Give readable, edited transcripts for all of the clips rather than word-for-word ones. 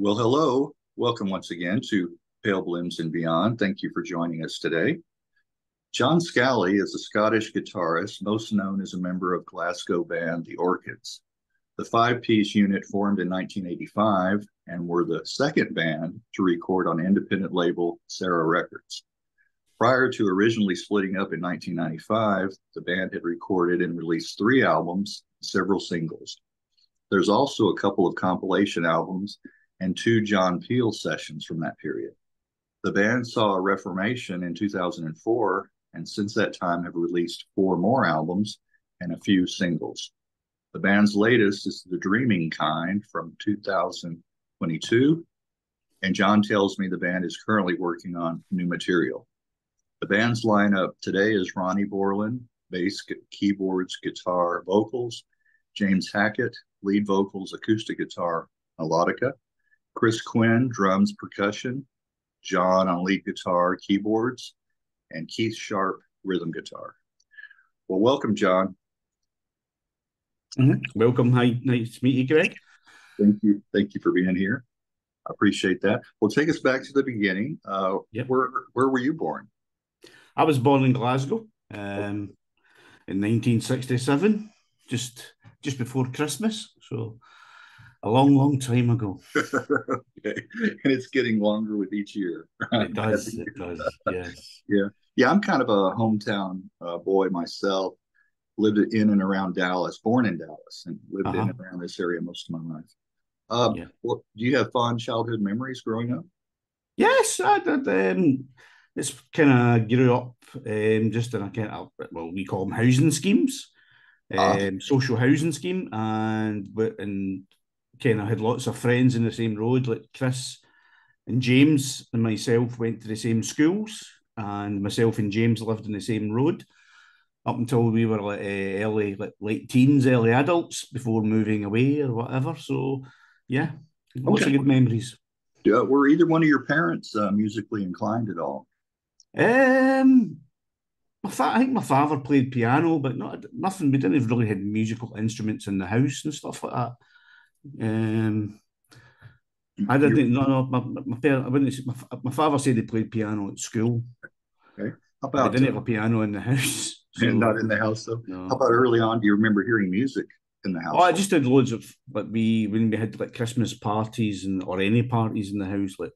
Well, hello. Welcome once again to Pale Blooms and Beyond. Thank you for joining us today. John Scally is a Scottish guitarist, most known as a member of Glasgow band The Orchids. The five-piece unit formed in 1985 and were the second band to record on independent label Sarah Records. Prior to originally splitting up in 1995, the band had recorded and released 3 albums, several singles. There's also a couple of compilation albums and 2 John Peel sessions from that period. The band saw a reformation in 2004, and since that time have released 4 more albums and a few singles. The band's latest is The Dreaming Kind from 2022, and John tells me the band is currently working on new material. The band's lineup today is Ronnie Borland, bass, keyboards, guitar, vocals; James Hackett, lead vocals, acoustic guitar, melodica; Chris Quinn, drums, percussion; John on lead guitar, keyboards; and Keith Sharp, rhythm guitar. Well, welcome, John. Welcome. Hi, nice to meet you, Greg. Thank you. Thank you for being here. I appreciate that. Well, take us back to the beginning. Where were you born? I was born in Glasgow in 1967, just before Christmas. So a long, long time ago. Okay. And it's getting longer with each year. It does. It does. Yes. Yeah. Yeah. I'm kind of a hometown boy myself. Lived in and around Dallas, born in Dallas, and lived in and around this area most of my life. Well, do you have fond childhood memories growing up? Yes, I did. It's kind of grew up just in a kind of, well, we call them housing schemes, social housing scheme, and kind of had lots of friends in the same road, like Chris and James and myself went to the same schools, and myself and James lived in the same road up until we were like late teens, early adults, before moving away or whatever. So, yeah, lots of good memories. Yeah, were either one of your parents musically inclined at all? I think my father played piano, but nothing. We didn't really have musical instruments in the house and stuff like that. I didn't. My father said he played piano at school. Okay. How about? I didn't have a piano in the house. So, and not in the house, though. No. How about early on? Do you remember hearing music in the house? Oh, I just did loads of, like, when we had like Christmas parties or any parties in the house, like,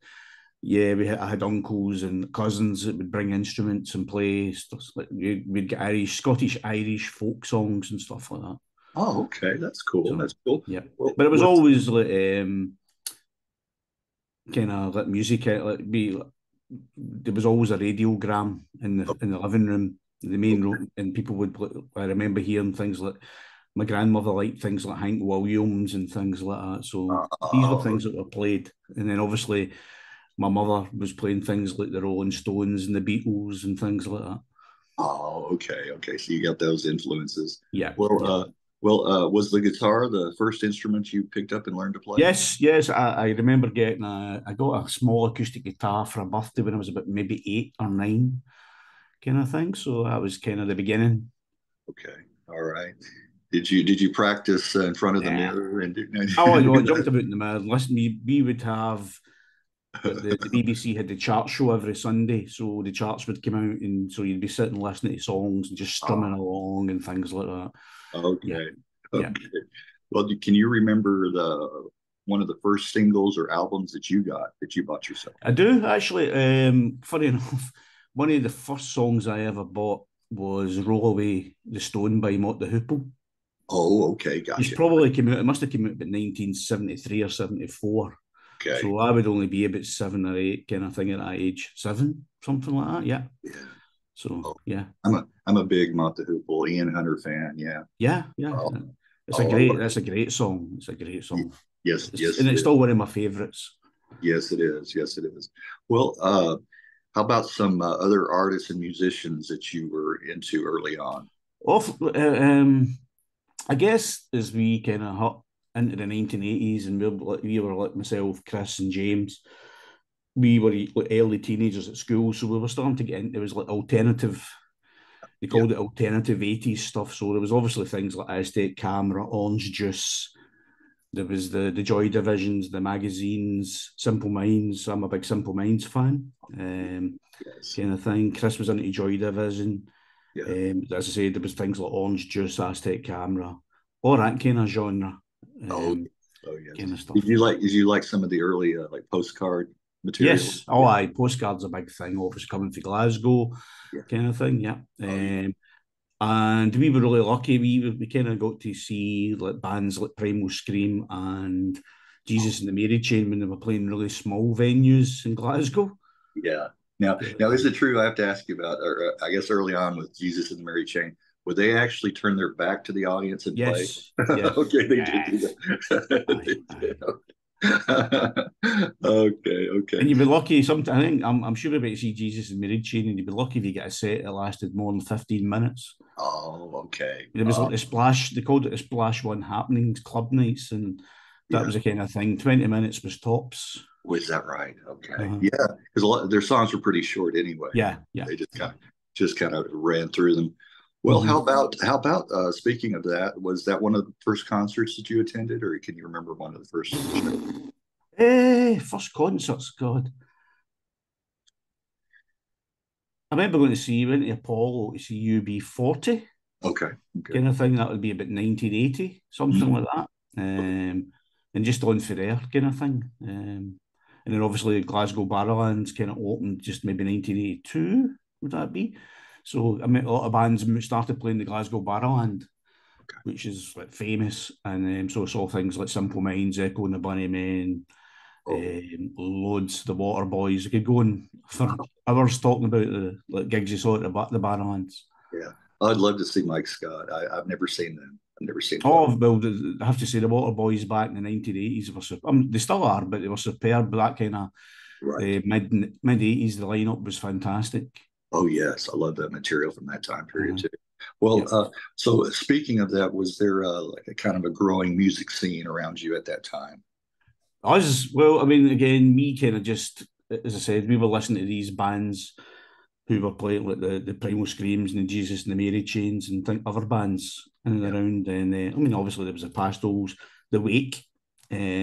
yeah, I had uncles and cousins that would bring instruments and play stuff. Like, we'd get Scottish Irish folk songs and stuff like that. Oh, okay, that's cool. So, that's cool. Yeah, well, but it was always like kind of like music. There was always a radiogram in the living room. The main road, and people would play. I remember hearing things like my grandmother liked things like Hank Williams and things like that. So these were things that were played. And then obviously my mother was playing things like the Rolling Stones and the Beatles and things like that. Oh, okay, okay. So you got those influences. Yeah. Well, yeah. Was the guitar the first instrument you picked up and learned to play? Yes. I remember I got a small acoustic guitar for a birthday when I was about maybe 8 or 9. Kind of thing, so that was kind of the beginning. Okay, all right. Did you practice in front of the mirror? And I jumped about in the mirror. Listen, we would have the BBC had the chart show every Sunday, so the charts would come out, and so you'd be sitting listening to songs and just strumming along and things like that. Okay, yeah. Okay. Yeah. Well, can you remember one of the first singles or albums that you bought yourself? I do actually. Funny enough. One of the first songs I ever bought was Roll Away the Stone by Mott the Hoople. Oh, okay, gotcha. It's probably came out, it must have come out about 1973 or 74. Okay. So I would only be about 7 or 8 kind of thing at that age. 7, something like that, yeah. Yeah. So, yeah. I'm a big Mott the Hoople, Ian Hunter fan, yeah. Yeah, yeah. That's a great song. It's a great song. Yes, yes. And it's still one of my favourites. Yes, it is. Yes, it is. Well, how about some other artists and musicians that you were into early on? Well, I guess as we kind of hop into the 1980s, and we were like myself, Chris and James, we were early teenagers at school, so we were starting to get into, it was like alternative, they called it alternative 80s stuff, so there was obviously things like Aztec Camera, Orange Juice, There was the Joy Divisions, the magazines, Simple Minds. I'm a big Simple Minds fan, yes. Kind of thing. Chris was into Joy Division. Yeah. As I said, there was things like Orange Juice, Aztec Camera, all that kind of genre. Oh, yes. Kind of stuff. Did you like some of the early like postcard material? Yes. Oh, yeah. Aye. Postcards are a big thing. Obviously coming to Glasgow, yeah. Kind of thing. Yeah. And we were really lucky. We kind of got to see like bands like Primal Scream and Jesus and the Mary Chain when they were playing really small venues in Glasgow. Yeah. Now is it true? I have to ask you about. Or I guess early on with Jesus and the Mary Chain, would they actually turn their back to the audience and play? Yes. Okay, they did do that. Okay. And you'd be lucky. Sometimes I think I'm sure we're about to see Jesus and Mary Chain, and you'd be lucky if you get a set that lasted more than 15 minutes. Oh, okay. There was like a splash. They called it a splash one happenings, club nights, and that was the kind of thing. 20 minutes was tops. Was that right? Okay. Yeah, because a lot of their songs were pretty short anyway. Yeah. They just kind of ran through them. Well, how about speaking of that, was that one of the first concerts that you attended, or can you remember one of the first? First concerts, God. I remember going to see, went to Apollo to see UB40. Okay. Kind of thing, that would be about 1980, something like that. And just on for air kind of thing. And then obviously Glasgow Barrowland kind of opened just maybe 1982, would that be? So I mean, a lot of bands started playing the Glasgow Barrowland, which is like famous, and so I saw things like Simple Minds, Echo and the Bunnymen, loads, The Water Boys. I could go on for hours talking about the like, gigs you saw at the Barrowlands. Yeah, I'd love to see Mike Scott. I've never seen them. I've never seen. Oh well, I have to say The Water Boys back in the 1980s were. They still are, but they were superb. That kind of mid 80s, the lineup was fantastic. Oh, yes. I love that material from that time period, too. Well, so speaking of that, was there like a kind of a growing music scene around you at that time? Me kind of just, as I said, we were listening to these bands who were playing like the Primal Screams and the Jesus and the Mary Chains and other bands in and around. And obviously there was the Pastels, the Wake. We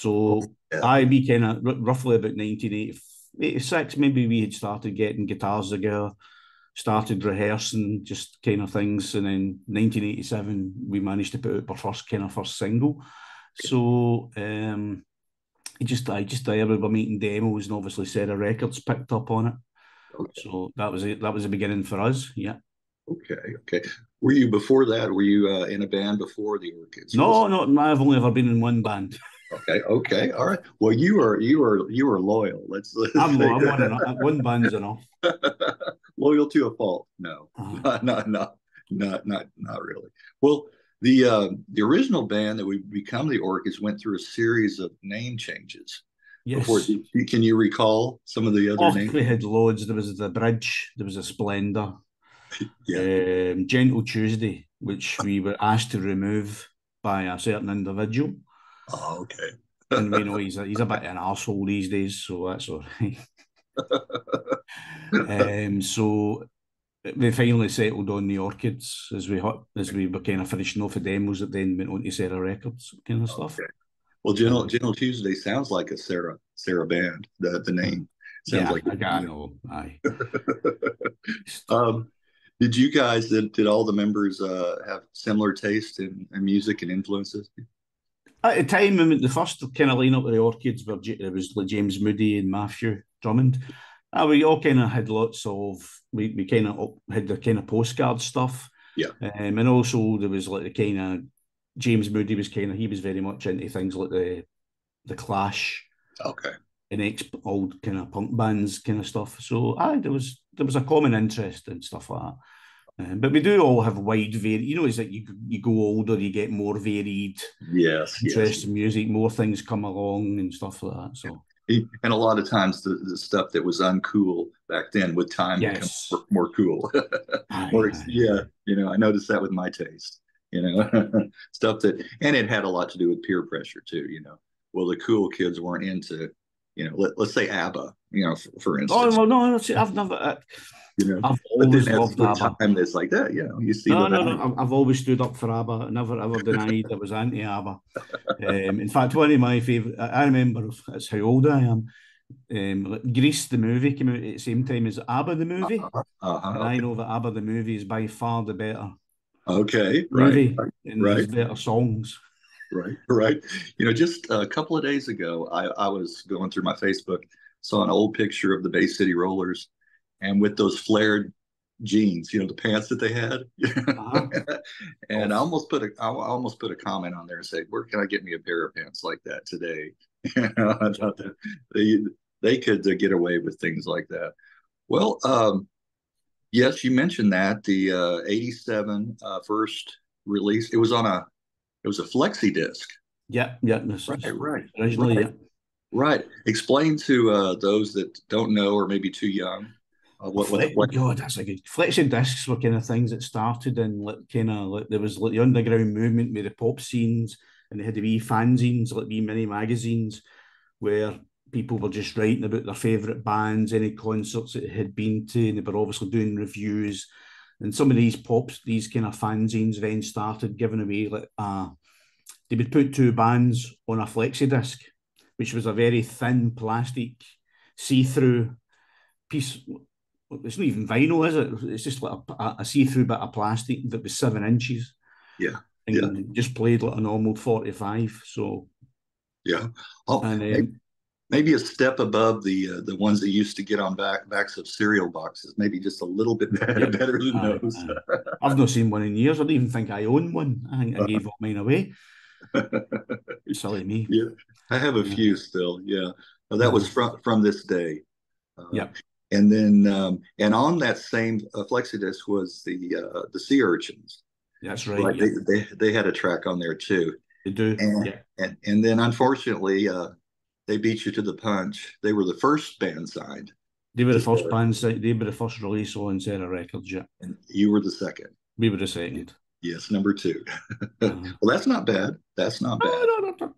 kind of, roughly about 1984, 86, maybe we had started getting guitars together, started rehearsing, just kind of things, and then 1987 we managed to put out our first single. So I remember making demos, and obviously Sarah Records picked up on it. Okay. So that was it. That was the beginning for us. Yeah. Okay. Were you before that? Were you in a band before the Orchids? No. I've only ever been in one band. Okay, all right. Well, you are loyal. I'm one band's enough. Loyal to a fault? No, not really. Well, the original band that would become the Orchids went through a series of name changes. Yes. Before, can you recall some of the other names? We had loads. There was the Bridge. There was a Splendor. Yeah. Gentle Tuesday, which we were asked to remove by a certain individual. Oh, okay. And we know he's a bit of an arsehole these days, so that's all right. So we finally settled on the Orchids as we were kind of finishing off the demos that then went on to Sarah Records kind of stuff. Okay. Well, Gentle Tuesday sounds like a Sarah band. The name sounds like I know. Aye. Did all the members have similar taste in music and influences? At the time, the first kind of lineup of the Orchids was like James Moody and Matthew Drummond. We all kind of had we kind of had the kind of postcard stuff. Yeah. And also there was like the kind of James Moody was very much into things like the Clash. Okay. And old kind of punk bands kind of stuff. So there was a common interest and stuff like that. But we do all have wide varied. It's like you go older, you get more varied. Yes, interest in music, more things come along and stuff like that. So, and a lot of times the stuff that was uncool back then with time becomes more cool. I noticed that with my taste. Stuff that, and it had a lot to do with peer pressure too. The cool kids weren't into you know, let's say ABBA, you know, for instance. Oh, well, no, I've never, you know, I've always loved ABBA. And it's like that, you know, you see. No, I've always stood up for ABBA, never ever denied I was anti-ABBA. In fact, one of my favourite, I remember, that's how old I am, Grease the movie came out at the same time as ABBA the movie. And I know that ABBA the movie is by far the better movie, and there's better songs. Right. You know, just a couple of days ago, I was going through my Facebook, saw an old picture of the Bay City Rollers, and with those flared jeans, you know, the pants that they had. And I almost put a comment on there and said, where can I get me a pair of pants like that today? You know, I thought that they could get away with things like that. Well, yes, you mentioned that the 87 first release, it was on a, it was a flexi disc. Right. Explain to those that don't know or maybe too young what. Oh, that's a good. Flexi discs were kind of things that started in like, kind of like there was like the underground movement with the pop scenes, and they had the wee fanzines, like wee mini magazines, where people were just writing about their favourite bands, any concerts that they had been to, and they were obviously doing reviews. And some of these pops, these kind of fanzines then started giving away, like, they would put two bands on a flexi disc, which was a very thin plastic see-through piece. It's not even vinyl, is it? It's just like a see-through bit of plastic that was 7 inches. Yeah. And just played like a normal 45. So, yeah. Oh, and, maybe a step above the ones that used to get on backs of cereal boxes. Maybe just a little bit better than those. I've not seen one in years. I don't even think I own one. I think I gave all mine away. Silly me. Yeah, I have a few still. Yeah, well, that was from this day. Yeah, and then and on that same flexidisc was the Sea Urchins. That's right. Like they had a track on there too. They do. And and then unfortunately. They beat you to the punch. They were the first band signed. They were the first band signed. They were the first release on Sarah Records, yeah. And you were the second. We were the second. Yes, number two. Well, that's not bad. That's not bad.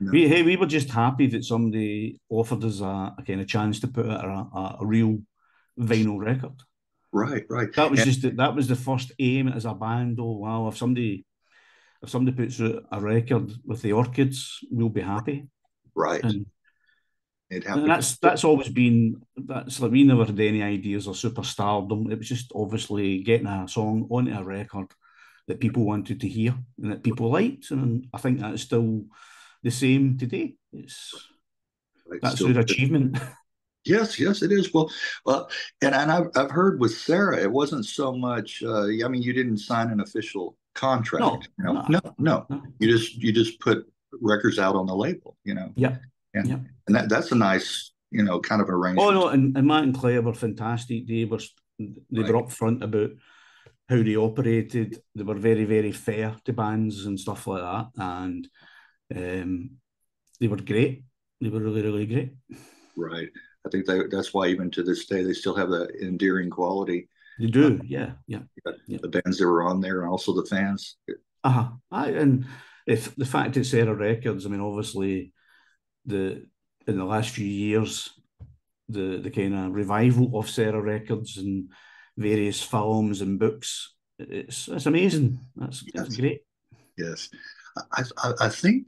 No. We were just happy that somebody offered us a kind of chance to put out a real vinyl record. Right. That was the first aim as a band. Oh, wow, if somebody puts out a record with the Orchids, we'll be happy. Right, and that's always been like we never had any ideas or superstardom. It was just obviously getting a song onto a record that people wanted to hear and that people liked, and I think that's still the same today. That's an achievement. Yes, it is. Well, and I've heard with Sarah, it wasn't so much. I mean, you didn't sign an official contract. No. You just put records out on the label, you know. And that's a nice, you know, kind of arrangement. Oh no, and Matt and Claire were fantastic. They were upfront about how they operated. They were very, very fair to bands and stuff like that, and they were great. They were really, really great. Right, I think that's why even to this day they still have that endearing quality. They do, The bands that were on there, and also the fans. If the fact it's Sarah Records, I mean, obviously, in the last few years, the kind of revival of Sarah Records and various films and books, it's amazing. That's great. Yes, I think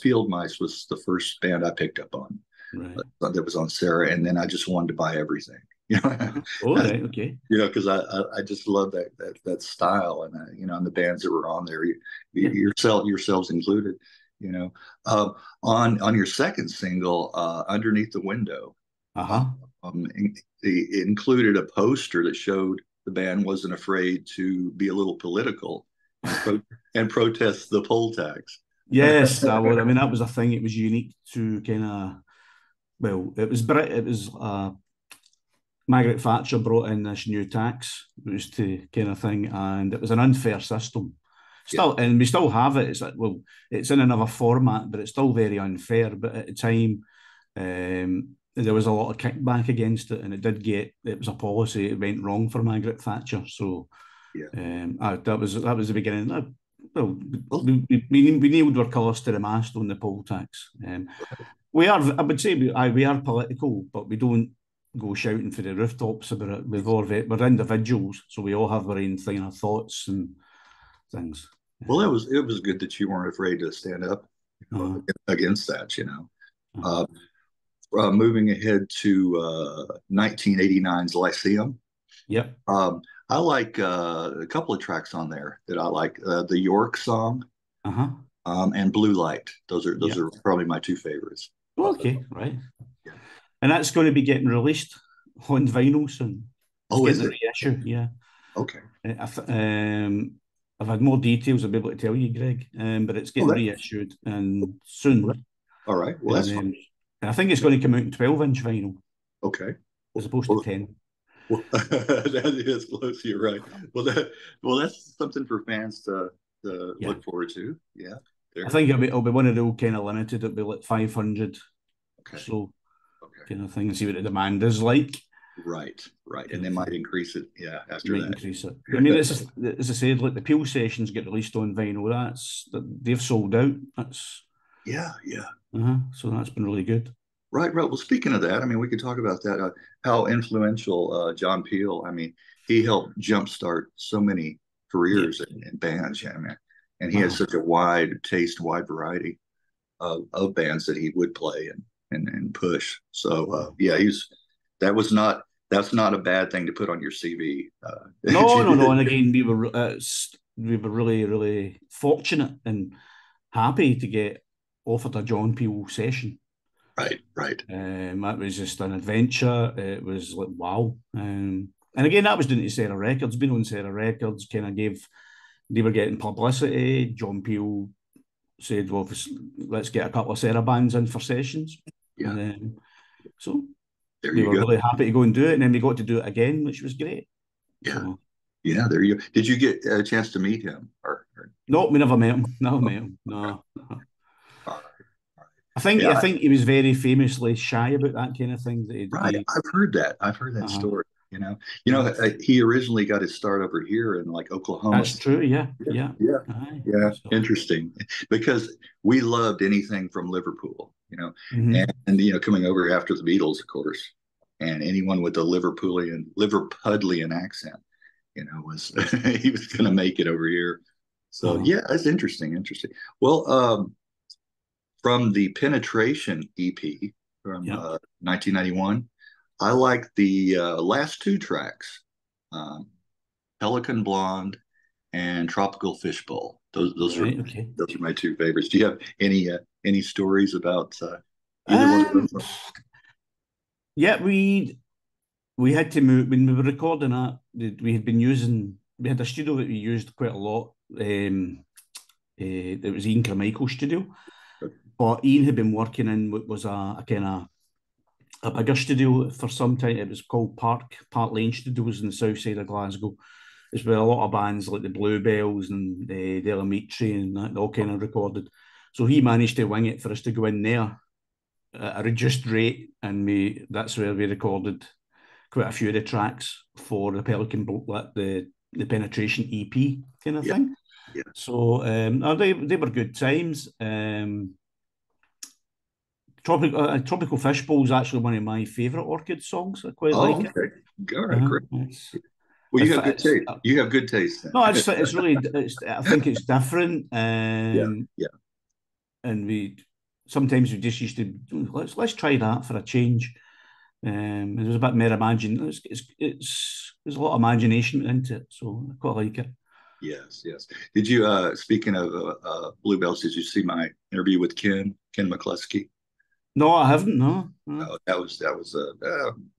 Field Mice was the first band I picked up on. Right. That was on Sarah, and then I just wanted to buy everything. You know, You know, because I just love that style, and you know, and the bands that were on there, yourselves included. You know, on your second single, Underneath the Window, it included a poster that showed the band wasn't afraid to be a little political and protest the poll tax. Yes, I would. I mean, that was a thing. It was unique to kind of. Well, it was. Margaret Thatcher brought in this new tax, it was to kind of thing, and it was an unfair system. Still, and we still have it. It's like, well, it's in another format, but it's still very unfair. But at the time, there was a lot of kickback against it, and it was a policy. It went wrong for Margaret Thatcher. So, that was the beginning. We nailed our colours to the mast on the poll tax. We are, I would say, we are political, but we don't go shouting for the rooftops about it. We're individuals, so we all have our own thing, our thoughts and things. Well, it was good that you weren't afraid to stand up against that, you know. Moving ahead to 1989's Lyceum. Yep. I like a couple of tracks on there that I like. The York song and Blue Light. Those are probably my two favorites. Okay, right. Yeah. And that's going to be getting released on vinyl soon. Oh, is it? Reissue, yeah. Okay. I've had more details I'll be able to tell you, Greg, but it's getting reissued and soon. All right. Well, that's fun. I think it's going to come out in 12-inch vinyl. Okay. As opposed to 10. Well, that is close. You're right. Well, that's something for fans to look forward to. Yeah. There. I think it'll be one of the old kind of limited. It'll be like 500. Okay. So kind of thing, and see what the demand is like. Right. And they might increase it. Yeah. After that. Increase it. I mean, it's, as I said, like the Peel sessions get released on vinyl. They've sold out. So that's been really good. Right. Well, speaking of that, I mean, we could talk about that, how influential John Peel, I mean, he helped jumpstart so many careers and bands, yeah, man. And he had such a wide variety of bands that he would play and push. So, that's not a bad thing to put on your CV. No. And again, we were really, really fortunate and happy to get offered a John Peel session. Right. That was just an adventure. It was like, wow. And again, that was done to Sarah Records, being on Sarah Records, kind of they were getting publicity. John Peel said, well, let's get a couple of Sarah bands in for sessions. Yeah. And, so we were really happy to go and do it. And then we got to do it again, which was great. Yeah. So, yeah, there you go. Did you get a chance to meet him? No, we never met him. No. Okay. I think he was very famously shy about that kind of thing. I've heard that story. You know, he originally got his start over here in like Oklahoma. That's true. Yeah. So. Interesting, because we loved anything from Liverpool. You know, and you know, coming over after the Beatles, of course, and anyone with a Liverpudlian accent, you know, was he was going to make it over here. So yeah, that's interesting. Well. From the Penetration EP from 1991, I like the last two tracks, Pelican Blonde and Tropical Fishbowl. Those are my two favorites. Do you have any stories about either one of them? Yeah, we had to move when we were recording that. We had a studio that we used quite a lot. It was Ian Carmichael studio. But Ian had been working in what was a kind of a bigger studio for some time. It was called Park Lane Studios in the south side of Glasgow. It's where a lot of bands like the Bluebells and the Delamitri and that all kind of recorded. So he managed to wing it for us to go in there at a reduced rate, and that's where we recorded quite a few of the tracks for the Pelican, the Penetration EP kind of thing. Yeah. So they were good times. Tropical Fishbowl is actually one of my favourite Orchid songs. I quite like it. Okay. All right, great. Well, you have good taste. You have good taste. Then. No, it's really. I think it's different. And we just used to let's try that for a change. It was a bit more imagination. There's a lot of imagination into it, so I quite like it. Yes. Did you? Speaking of Bluebells, did you see my interview with Ken McCluskey? No, I haven't. No. Oh, that was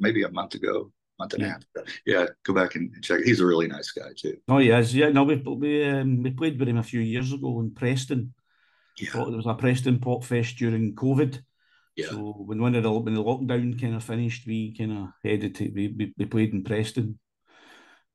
maybe a month ago, month and a half. Yeah, go back and check. He's a really nice guy too. Oh, he is. Yeah, no, we played with him a few years ago in Preston. Yeah, there was a Preston Pop Fest during COVID. Yeah. So when the lockdown kind of finished, we kind of headed to we played in Preston.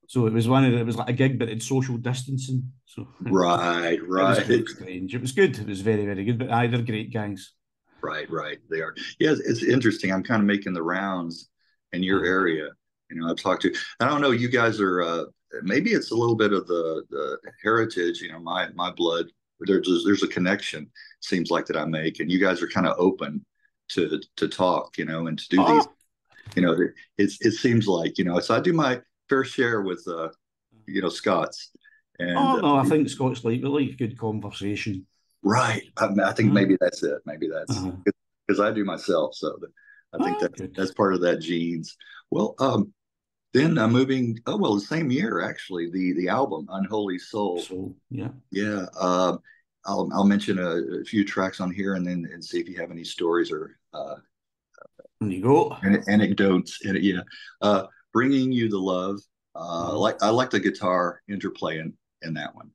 So it was like a gig, but it's social distancing. So right. It was strange. It was good. It was very, very good. But they're great guys. Right. They are. Yes, it's interesting. I'm kind of making the rounds in your area. You know, I've talked to. I don't know. You guys are. Maybe it's a little bit of the heritage. You know, my blood. There's a connection. Seems like that I make, and you guys are kind of open to talk, you know, and to do these, you know, it seems like, you know, so I do my fair share with, you know, Scots. And, no, I think Scots like good conversation. Right. I think maybe that's it. Maybe that's because I do myself. So I think that's part of that genes. Well, then I'm moving. Oh, well, the same year, actually, the album Unholy Soul. Soul, yeah. Yeah. I'll mention a few tracks on here and then see if you have any stories or you go. Anecdotes. And, yeah. Bringing You the Love. I like the guitar interplay in that one.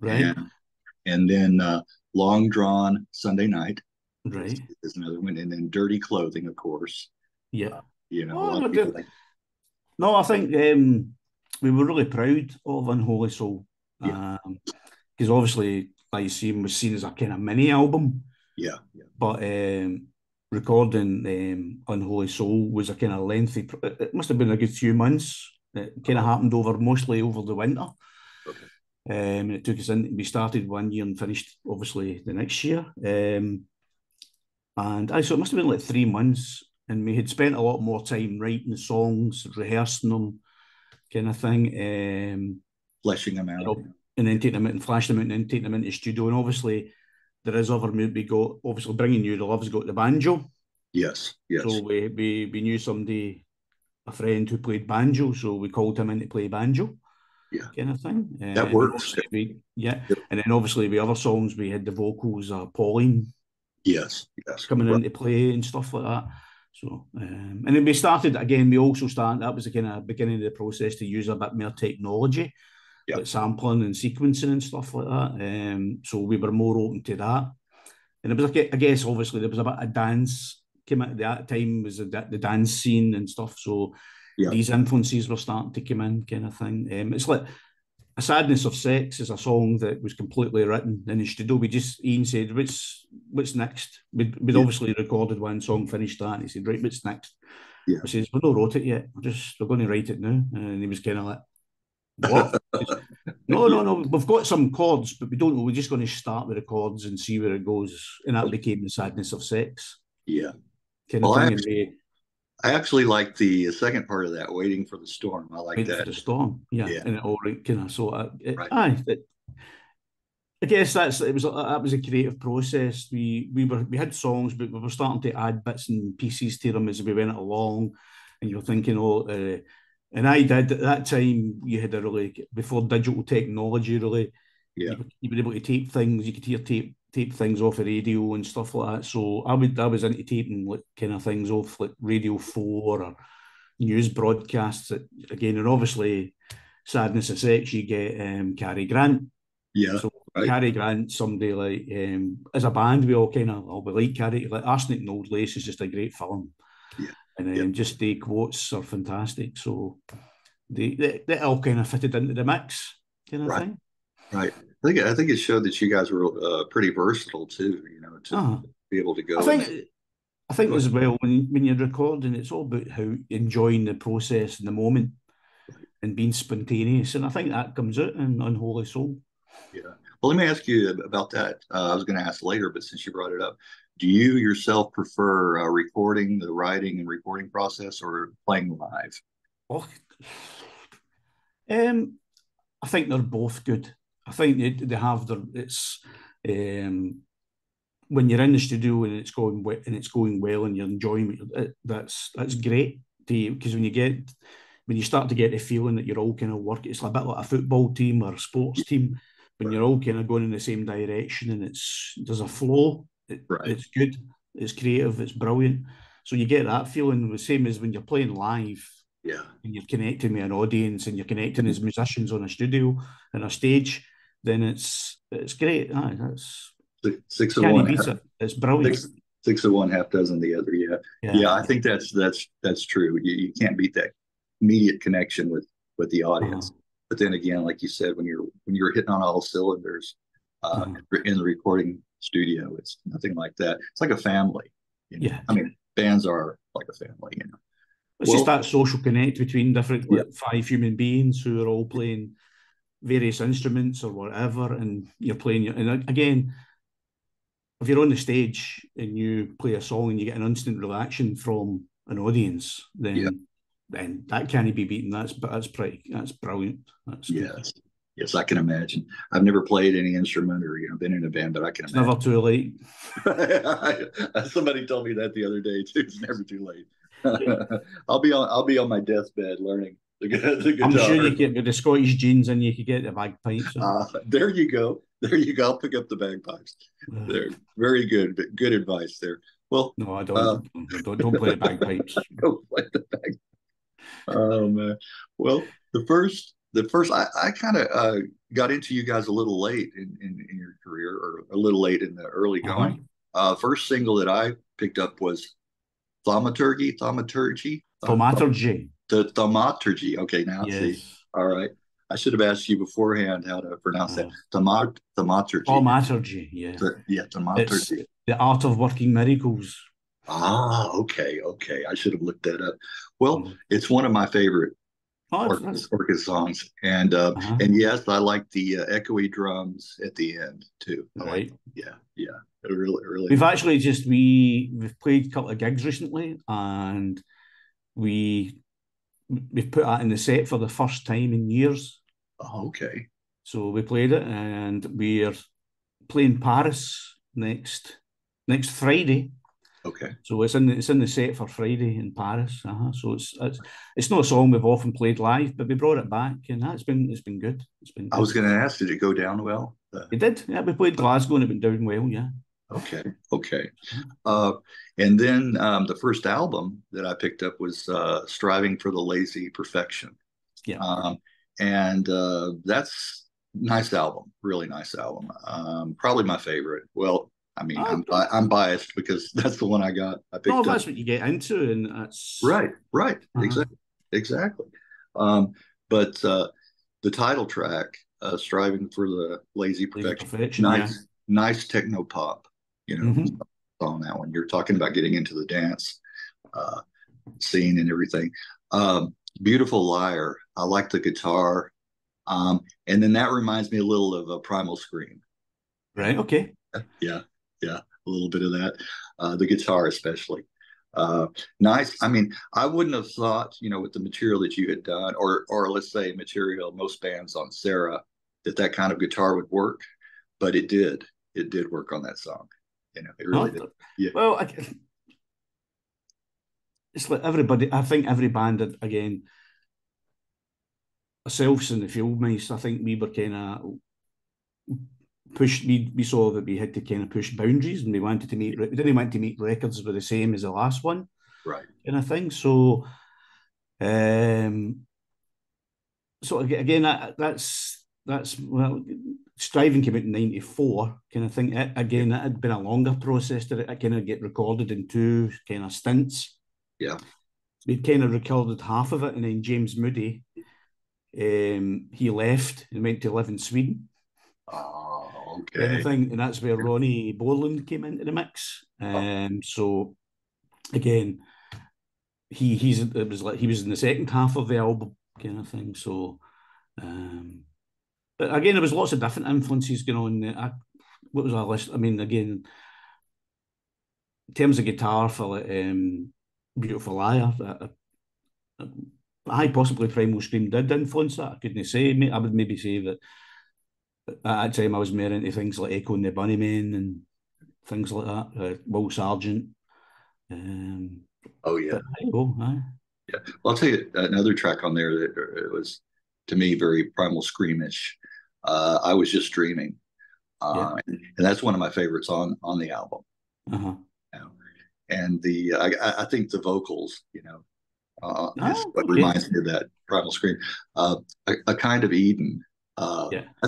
Right. And then Long Drawn Sunday Night. Right. Is another one. And then Dirty Clothing, of course. Yeah. You know, a lot of people no, I think we were really proud of Unholy Soul. Because obviously, like you see, was seen as a kind of mini album. Yeah. Yeah. But recording Unholy Soul was a kind of lengthy, it must have been a good few months. It kind of happened mostly over the winter. Okay. And it took us in, we started one year and finished obviously the next year. So it must have been like 3 months. And we had spent a lot more time writing the songs, rehearsing them, kind of thing. Fleshing them out. And then taking them out and flashing them out and then taking them into the studio. And obviously, there is other music we got. Obviously, Bringing You the Love's got the banjo. Yes, yes. So we knew somebody, a friend who played banjo, so we called him in to play banjo. Yeah. Kind of thing. That works. Yep. And then obviously, with other songs, we had the vocals of Pauline. Yes, yes. Coming in to play and stuff like that. So, and then we started again. We also started, that was the kind of beginning of the process to use a bit more technology, like sampling and sequencing and stuff like that. So we were more open to that. And it was, I guess, obviously there was a bit of dance came out at that time, was the dance scene and stuff. So these influences were starting to come in, kind of thing. It's like A Sadness of Sex is a song that was completely written in the studio. We just, Ian said, what's next? We'd obviously recorded one song, finished that, and he said, right, what's next? Yeah. I said, we've not wrote it yet. We're going to write it now. And he was kind of like, what? Said, no, we've got some chords, but we don't know. We're just going to start with the chords and see where it goes. And that became The Sadness of Sex. Yeah. I actually like the second part of that, Waiting for the Storm. I like Waiting that. For the Storm, yeah. And it all kind of sort of... I guess that was a creative process. We had songs, but we were starting to add bits and pieces to them as we went along. And you're thinking, and I did, at that time, you had a really... Before digital technology, really, you were able to tape things. You could hear tape things off the radio and stuff like that. So I was into taping like kind of things off like Radio 4 or news broadcasts again. And obviously, Sadness of Sex, you get Cary Grant. Yeah. So Cary Grant, somebody like as a band, we all kind of we like Cary. Like Arsenic and Old Lace is just a great film. Yeah. And just the quotes are fantastic. So they all kind of fitted into the mix, kind of thing. Right. I think it showed that you guys were pretty versatile too, you know, to be able to go. I think as well when you're recording, it's all about how enjoying the process in the moment and being spontaneous, and I think that comes out in Unholy Soul. Yeah. Well, let me ask you about that. I was going to ask later, but since you brought it up, do you yourself prefer recording, the writing and recording process, or playing live? I think they're both good. I think they have their. It's when you're in the studio and it's going well and you're enjoying it. That's great because when you start to get the feeling that you're all kind of working, it's a bit like a football team or a sports team when you're all kind of going in the same direction and there's a flow. It's good. It's creative. It's brilliant. So you get that feeling the same as when you're playing live. Yeah, and you're connecting with an audience and you're connecting as musicians on a studio and a stage. Then it's great. That's six of one. It's brilliant. Six of one, half dozen the other. Yeah. I think that's true. You can't beat that immediate connection with the audience. But then again, like you said, when you're hitting on all cylinders in the recording studio, it's nothing like that. It's like a family. You know? Yeah, I mean, bands are like a family. You know, it's just that social connect between different five human beings who are all playing various instruments or whatever, and you're playing. And again, if you're on the stage and you play a song and you get an instant reaction from an audience, then then that can't be beaten. That's brilliant. That's good. Yes, I can imagine. I've never played any instrument or been in a band, but I can imagine. Never too late. Somebody told me that the other day too. It's never too late. I'll be on my deathbed learning the guitar. I'm sure you get the Scottish jeans and you could get the bagpipes. There you go. There you go. I'll pick up the bagpipes. They're very good, but good advice there. Well, no, I don't play the bagpipes. Don't play the bagpipes. Oh man. Well, the first, I kind of got into you guys a little late in your career, or a little late in the early going. First single that I picked up was Thaumaturgy. The Thaumaturgy. Okay, now see. All right. I should have asked you beforehand how to pronounce that. Thaumaturgy. Thaumaturgy, yeah. Thaumaturgy. The art of working miracles. Ah, okay. I should have looked that up. Well, it's one of my favorite orchid songs, and and yes, I like the echoey drums at the end too. Right? Yeah. It really. We've actually just we've played a couple of gigs recently, and we've put that in the set for the first time in years. Oh, okay. So we played it, and we're playing Paris next Friday. Okay. So it's in the set for Friday in Paris. So it's not a song we've often played live, but we brought it back, and it's been good. I was going to ask, did it go down well? It did. Yeah, we played Glasgow and it went down well. Yeah. Okay. And then the first album that I picked up was "Striving for the Lazy Perfection." Yeah. And that's nice album. Really nice album. Probably my favorite. Well. I mean, I'm biased because that's the one I got. I picked up. That's what you get into, and that's right, exactly. But the title track, "Striving for the Lazy Perfection," nice techno pop. On that one, you're talking about getting into the dance scene and everything. Beautiful Liar. I like the guitar, and then that reminds me a little of a Primal Scream. Right. Okay. Yeah, a little bit of that. The guitar especially. Nice. I mean, I wouldn't have thought, with the material that you had done, or let's say material, most bands on Sarah, that kind of guitar would work, but it did. It did work on that song. It really did. Yeah. Well, it's like every band did, again, ourselves and the Field Mice, I think we were kind of... we saw that we had to kind of push boundaries, and we didn't want to make records were the same as the last one, right? Kind of thing. So, again, Striving came out in '94, kind of thing. That had been a longer process to it. I kind of get recorded in two kind of stints. Yeah, we kind of recorded half of it, and then James Moody, he left and went to live in Sweden. Okay. And that's where Ronnie Borland came into the mix. So again, he was in the second half of the album, kind of thing. So, but again, there was lots of different influences going on there. What was our list? I mean, again, in terms of guitar for "Beautiful Liar," possibly Primal Scream did influence that. I couldn't say. I would maybe say that. At that time, I was more into things like Echo and the Bunnymen and things like that. Will Sargent. Yeah. Well, I'll tell you another track on there that it was, to me, very Primal Screamish. I Was Just Dreaming, and that's one of my favorites on the album. And I think the vocals, is what reminds me of that Primal Scream, a Kind of Eden.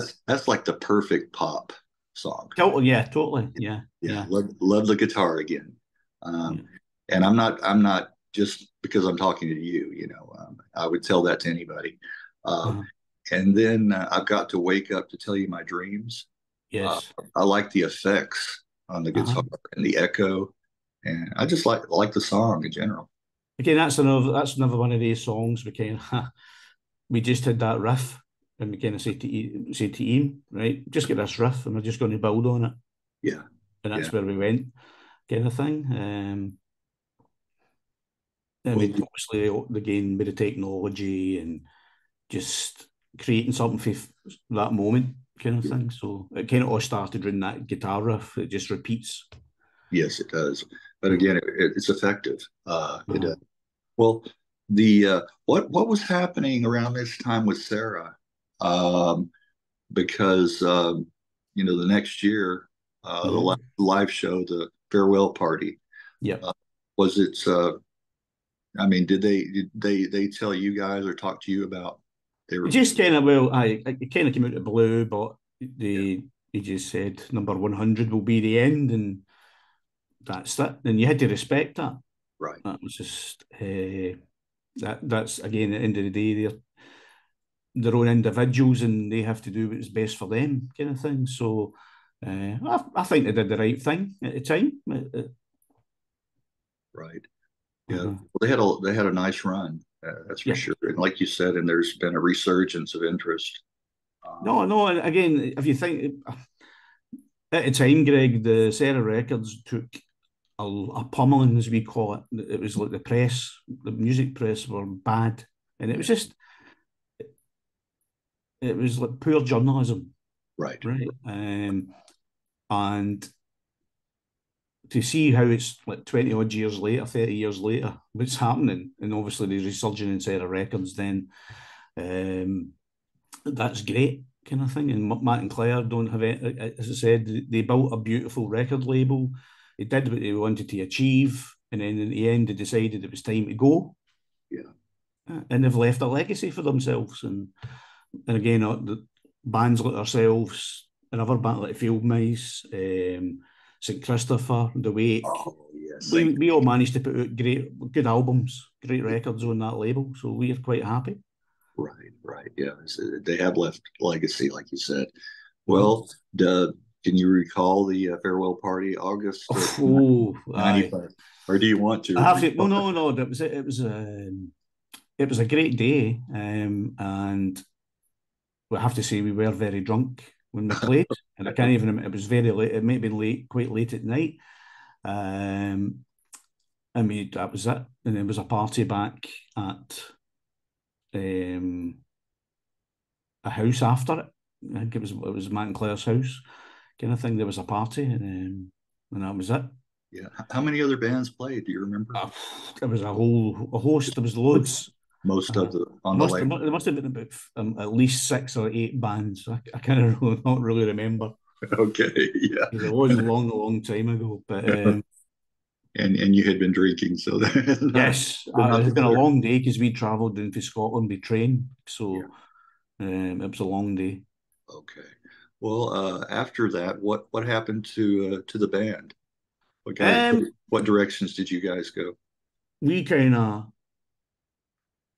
That's like the perfect pop song. Totally. Love the guitar again, and I'm not just because I'm talking to you. I would tell that to anybody. And then I've got to wake up to tell you my dreams. Yes, I like the effects on the guitar and the echo, and I just like the song in general. Again, that's another one of these songs we kind of we just had that riff. And we kind of say to Ian, right, just get this riff, and we're just going to build on it. Yeah, and that's where we went, kind of thing. I mean, obviously, again, with the technology and just creating something for that moment, kind of thing. So it kind of all started in that guitar riff. It just repeats. Yes, it does. And again, it's effective. It does. Well, the what was happening around this time with Sarah? Because you know, the next year, the live show, the farewell party. Yeah, was it? I mean, did they tell you guys or talk to you about? Just kind of, well, it kind of came out of blue, but they just said number 100 will be the end, and that's that. And you had to respect that. Right. That was just, that's, again, at the end of the day, they're own individuals and they have to do what's best for them, kind of thing. So I think they did the right thing at the time. Right. Yeah. Well, they had a nice run. That's for sure. And like you said, and there's been a resurgence of interest. No. And again, if you think, at the time, Greg, the Sarah Records took a pummeling, as we call it. It was like the press, the music press were bad. And it was just, it was like poor journalism. Right. And to see how it's like 20 odd years later, 30 years later, what's happening, and obviously the resurgence in Sarah Records then, that's great, kind of thing. And Matt and Claire don't have it, as I said, they built a beautiful record label. They did what they wanted to achieve, and then in the end, they decided it was time to go. Yeah. And they've left a legacy for themselves. And again, the bands like ourselves, another band like Field Mice, St. Christopher, The Wake. Oh, yes. We all managed to put out good albums, great records on that label, so we are quite happy. Right, yeah. They have left legacy, like you said. Well, can you recall the farewell party, August? Oh, 95, or do you want to? No. It was a great day, and we have to say we were very drunk when we played, and I can't even remember, it was very late, it may have been late, quite late at night. I mean, that was it. And there was a party back at a house after it. I think it was Matt and Claire's house, kind of thing. There was a party, and that was it. Yeah. How many other bands played? Do you remember? There was a host. There was loads. Most of the on the label. There must have been about at least 6 or 8 bands. I kind of not really remember. Okay, yeah. It was a long time ago, but and you had been drinking, so yes, it's been a long day because we travelled into Scotland by train, so it was a long day. Okay, well, after that, what happened to the band? What directions did you guys go? We kind of.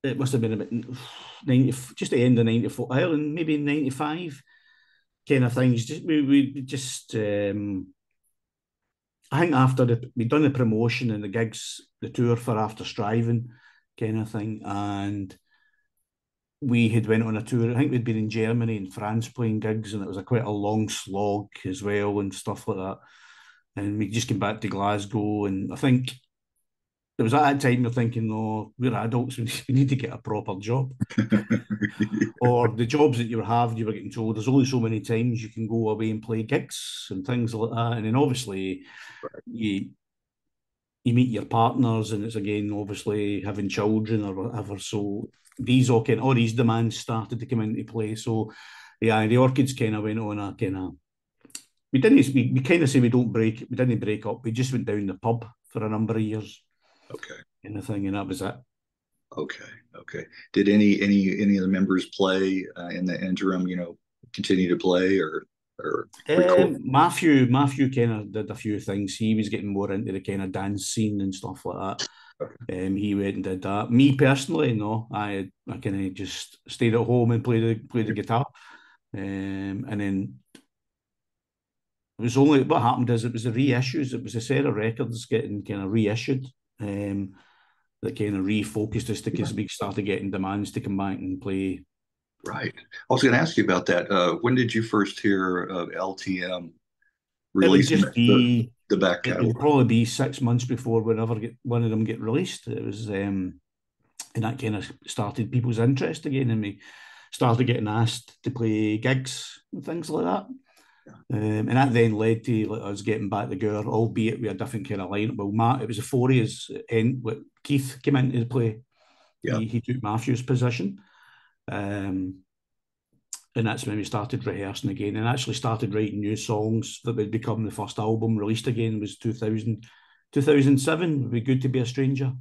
It must have been about 90, just the end of 94, Ireland, maybe 95, kind of things. I think after we'd done the promotion and the gigs, the tour for After Striving, kind of thing, and we had went on a tour. I think we'd been in Germany and France playing gigs, and it was quite a long slog as well and stuff like that. And we just came back to Glasgow, and I think. It was at that time you're thinking, oh, we're adults, we need to get a proper job. Or the jobs that you have, you were getting told there's only so many times you can go away and play gigs and things like that. And then obviously you meet your partners, and it's again obviously having children or whatever. So all these demands started to come into play. So yeah, the Orchids kind of went on a kind of we kind of say we didn't break up, we just went down the pub for a number of years. Okay. And that was it. Okay. Did any of the members play in the interim? You know, continue to play or record? Matthew kind of did a few things. He was getting more into the kind of dance scene and stuff like that. Okay. He went and did that. Me personally, no. I kind of just stayed at home and played the guitar. And then it was only what happened is it was the reissues. It was the Sarah Records getting kind of reissued. That kind of refocused us because we started getting demands to come back and play. Right. I was going to ask you about that. When did you first hear of LTM releasing the back catalog. It would probably be 6 months before whenever one of them get released. It was, and that kind of started people's interest again, and we started getting asked to play gigs and things like that. Yeah. And that then led to us getting back together, albeit we had a different kind of lineup. Well, Matt, it was the 4 years end. Keith came into the play. Yeah. He took Matthew's position. And that's when we started rehearsing again, and actually started writing new songs that would become the first album released again. Was 2007. It would be Good to Be a Stranger.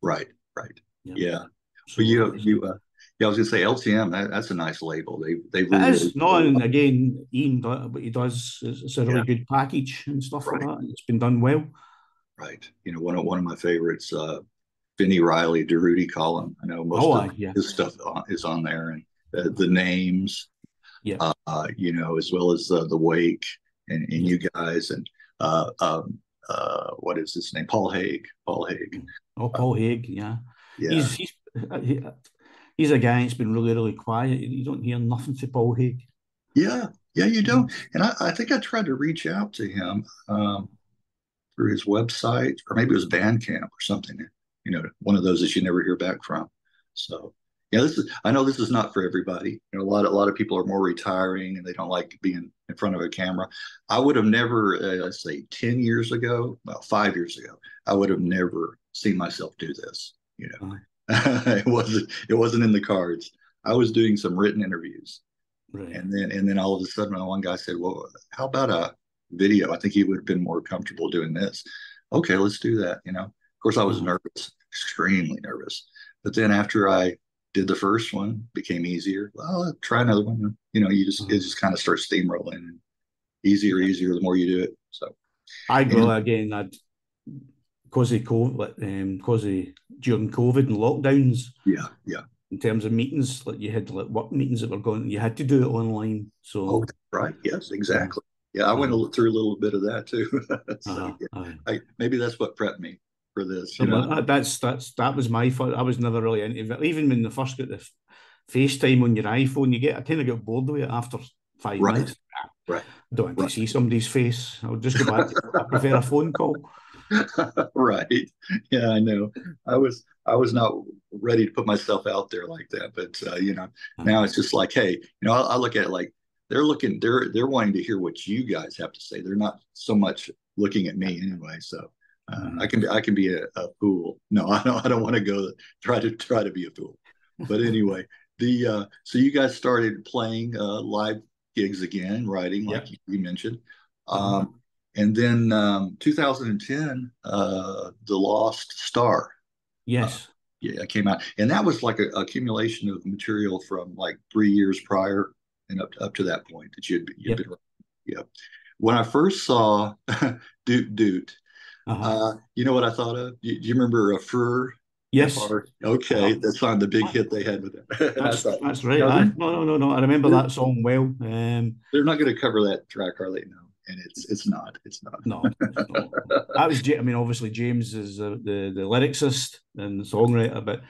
Right, right, yeah. So but you, I was going to say LCM. That's a nice label. They really, and again, Ian, what he does is a really good package and stuff like that. It's been done well. Right, you know, one of my favorites, Vinnie Riley, Derudi Column. I know most of his stuff is on there, and the names, you know, as well as The Wake and you guys, and what is his name? Paul Haig. Oh, Paul Haig, yeah. He's a guy that's been really, really quiet. You don't hear nothing to Paul Haig. Yeah, you don't. And I think I tried to reach out to him through his website, or maybe it was Bandcamp or something, you know, one of those that you never hear back from. So... yeah, I know this is not for everybody. You know, a lot of people are more retiring and they don't like being in front of a camera. I would have never, let's say 10 years ago, about 5 years ago, I would have never seen myself do this. You know, it wasn't in the cards. I was doing some written interviews, right. and then all of a sudden, one guy said, "Well, how about a video? I think he would have been more comfortable doing this." Okay, let's do that. You know, of course, I was nervous, extremely nervous. But then after I did the first one, became easier. Well, try another one. You know, it just kind of starts steamrolling, and easier the more you do it. So, during COVID and lockdowns. Yeah. In terms of meetings, like you had work meetings that were going, you had to do it online. So, right, yes, exactly. Yeah, I went through a little bit of that too. Maybe that's what prepped me for this. That was my fault. I was never really into it. Even when the first got the FaceTime on your iPhone, I kind of got bored with it after 5 minutes. Right. I don't want to see somebody's face. I would just go back to, I prefer a phone call. Right. Yeah, I know. I was not ready to put myself out there like that, but you know, now it's just like, hey, you know, I look at it like they're wanting to hear what you guys have to say. They're not so much looking at me anyway, so. I can be a fool. No, I don't want to go try to be a fool. But anyway, so you guys started playing live gigs again, writing like you mentioned, and then 2010, The Lost Star. Yes. It came out, and that was like an accumulation of material from like 3 years prior and up to that point that you'd been. Yeah. When I first saw Doot. You know what I thought of? Do you remember Fur? Yes. Okay, that's on the big hit they had with that. That's right. No. I remember that song well. They're not going to cover that track, are they? No, and it's not. No, it's not. I was. I mean, obviously James is the lyricist and the songwriter, but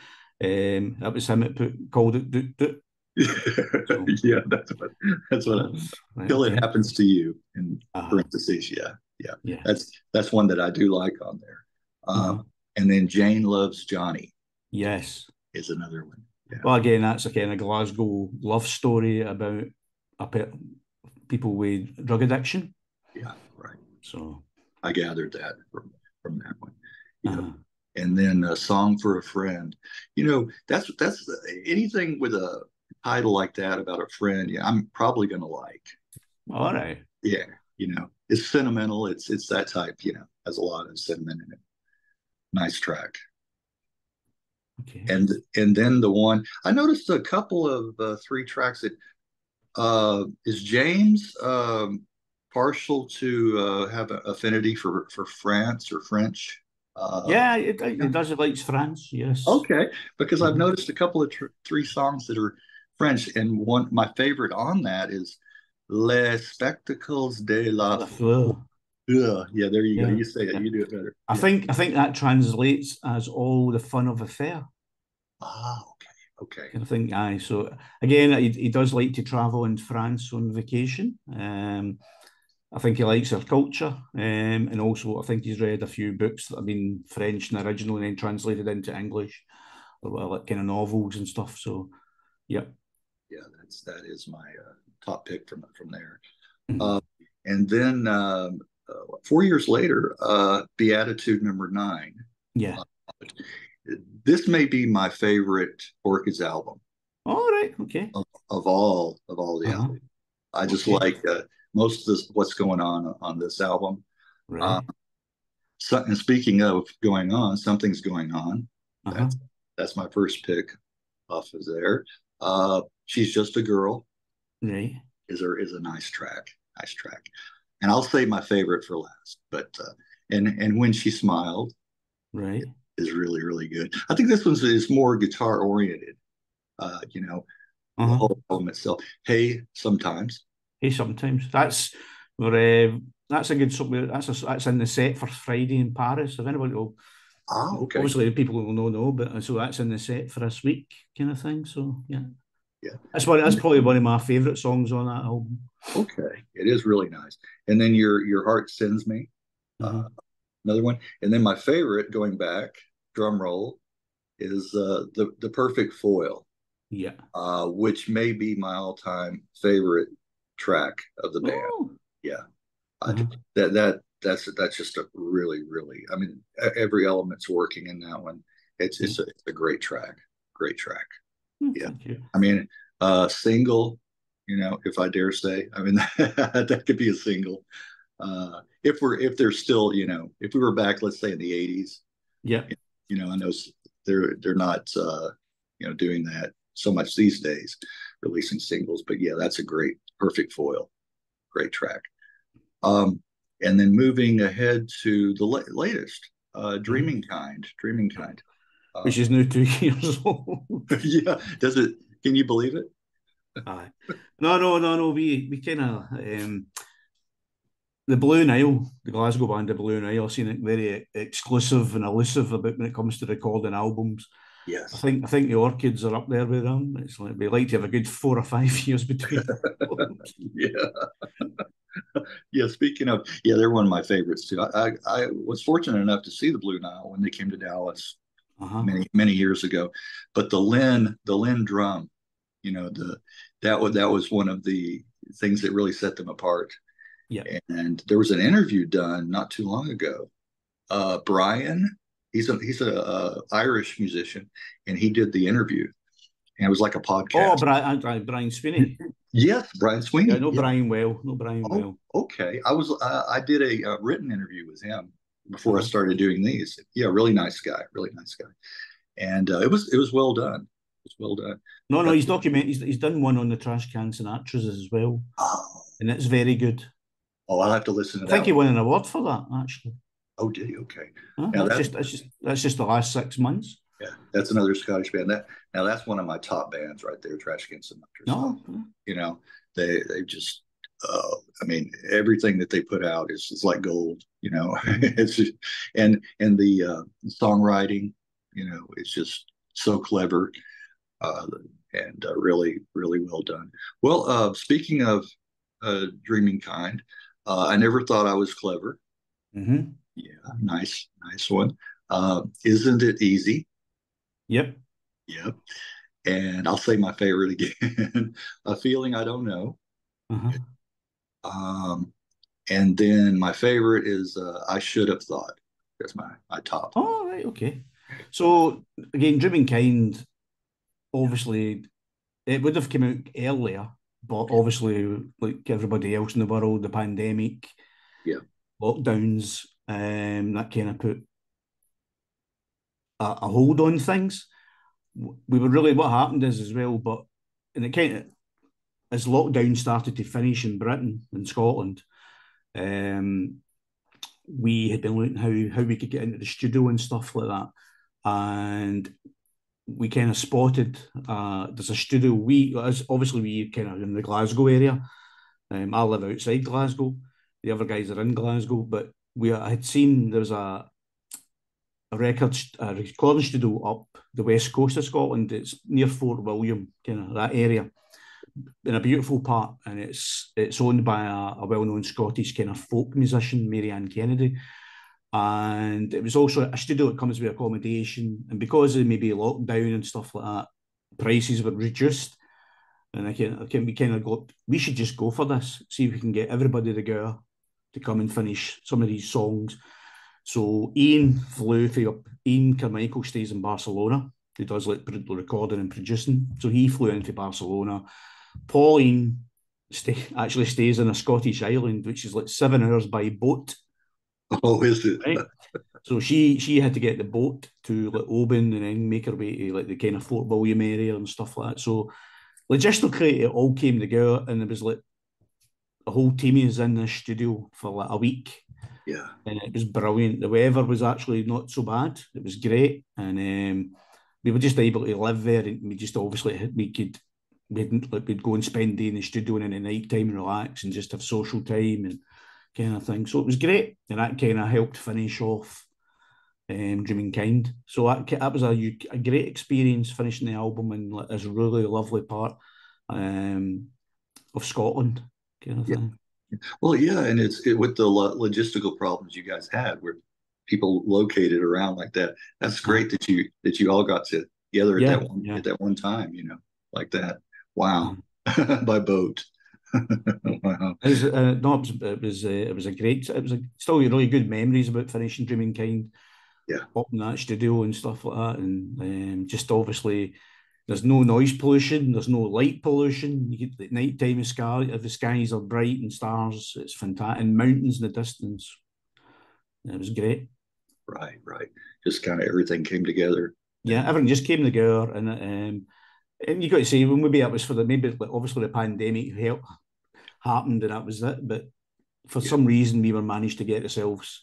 that was him that called it Doot Doot. So, yeah, that's what. Till it happens to you in parentheses. Yeah, that's one that I do like on there. And then Jane Loves Johnny. Yes, is another one. Yeah. Well, again, that's a kind of Glasgow love story about people with drug addiction. Yeah, right. So I gathered that from that one. Yeah. And then A Song for a Friend. You know, that's anything with a title like that about a friend. Yeah, I'm probably going to like. All right. Yeah, you know. It's sentimental. It's that type, you know, has a lot of sentiment in it. Nice track. Okay. And then the one I noticed a couple of three tracks that is James partial to have an affinity for France or French. Yeah, it does. It likes France. Yes. Okay, because I've noticed a couple of three songs that are French, and one my favorite on that is. Les Spectacles de la Fleur. Yeah, there you go. You say it. You do it better. I think that translates as All the Fun of a Fair. Ah, okay. I think, so again, he does like to travel in France on vacation. I think he likes our culture, and also I think he's read a few books that have been French and original and then translated into English, or like kind of novels and stuff. So, yeah, yeah, that is my top pick from there. And then 4 years later, Beatitude Number 9. Yeah, this may be my favorite Orchids album. All right, okay. Of all the albums, I just like most of this, what's going on this album. Right. So, and speaking of going on, something's going on. That's my first pick off of there. She's Just a Girl. Right. Is a nice track. Nice track. And I'll say my favorite for last. But and When She Smiled, right, is really, really good. I think this one is more guitar oriented. You know, the whole album itself. Hey, Sometimes. Hey, Sometimes. That's a good song. That's in the set for Friday in Paris. If anybody will, okay. Obviously, people will know, but so that's in the set for this week, kind of thing. So yeah, yeah. That's probably one of my favorite songs on that album. Okay, it is really nice. And then your Heart Sends Me, another one. And then my favorite, going back, drum roll, is the Perfect Foil. Yeah, which may be my all-time favorite track of the band. Ooh. Yeah, that's just a really. I mean, every element's working in that one. It's a great track. Yeah, I mean, single. You know, if I dare say, I mean that could be a single. If they're still, you know, if we were back, let's say in the 80s. Yeah, you know, I know they're not you know, doing that so much these days, releasing singles, but yeah, that's a great Perfect Foil, great track. And then moving ahead to the latest, Dreaming Kind, which is now 2 years old. Yeah, can you believe it? Aye. No. We kind of the Blue Nile, the Glasgow band, the Blue Nile. I've seen it very exclusive and elusive about when it comes to recording albums. Yes, I think the Orchids are up there with them. It's like we like to have a good 4 or 5 years between them. Yeah, yeah. Speaking of, yeah, they're one of my favorites too. I was fortunate enough to see the Blue Nile when they came to Dallas many years ago. But the Lynn drum, you know, that was one of the things that really set them apart. Yeah, and there was an interview done not too long ago. Brian. He's a Irish musician, and he did the interview, and it was like a podcast. Oh, Brian Sweeney. Yes, Brian Sweeney. Yeah, Brian well. Okay, I did a written interview with him before I started doing these. Yeah, really nice guy, and it was well done. It's well done. No, he's documented. He's done one on the Trash Can Sinatras as well, and it's very good. Oh, I'll have to listen to that. I think he won an award for that, actually. Oh, did he? Okay. Now that's just the last 6 months. Yeah, that's another Scottish band. That's one of my top bands right there, Trash Can Sinatras. You know, they just, I mean, everything that they put out is like gold. You know, it's just, and the songwriting, you know, it's just so clever, and really, really well done. Well, speaking of Dreaming Kind, I Never Thought I Was Clever. Mm-hmm. Yeah, nice one. Isn't It Easy? Yep. And I'll say my favorite again, A Feeling I Don't Know. And then my favorite is I Should Have Thought. That's my top. Oh, right, okay. So again, Dreaming Kind, obviously, it would have come out earlier, but obviously, like everybody else in the world, the pandemic, lockdowns, that kind of put a hold on things. We were really, what happened is as well, but and it kind of, as lockdown started to finish in Britain and Scotland, we had been looking how we could get into the studio and stuff like that, and we kind of spotted there's a studio. We kind of in the Glasgow area. I live outside Glasgow. The other guys are in Glasgow, but I had seen there was a recording studio up the west coast of Scotland. It's near Fort William, kind of that area. in a beautiful part, and it's owned by a well-known Scottish kind of folk musician, Mary Ann Kennedy. And it was also a studio that comes with accommodation, and because of maybe lockdown and stuff like that, prices were reduced. And we kind of got, we should just go for this, see if we can get everybody together to come and finish some of these songs. So Ian flew up. Ian Carmichael stays in Barcelona. He does like recording and producing. So he flew into Barcelona. Pauline actually stays in a Scottish island, which is like 7 hours by boat. Oh, is it? Right? So she had to get the boat to like Oban and then make her way to like the kind of Fort William area and stuff like that. So logistically, it all came together, and there was like a whole team is in this studio for like a week. Yeah. And it was brilliant. The weather was actually not so bad. It was great. And we were just able to live there, and we just obviously we'd go and spend the day in the studio and in the night time and relax and just have social time and kind of thing. So it was great. And that kind of helped finish off Dreaming Kind. So that was a great experience finishing the album in like this really lovely part of Scotland kind of thing. Well, yeah, and it's with the logistical problems you guys had, where people located around like that. That's great that you all got together at that one time, you know, like that. Wow, by boat. Wow. It was still really good memories about finishing Dreaming Kind. Yeah, up in that studio and stuff like that, and just obviously. There's no noise pollution. There's no light pollution. You get night time is sky. The skies are bright and stars. It's fantastic. And mountains in the distance. It was great. Right, right. Just kind of everything came together. Yeah, everything just came together, and you got to say, well, maybe that was for the obviously the pandemic happened, and that was it. But for some reason, we were managed to get ourselves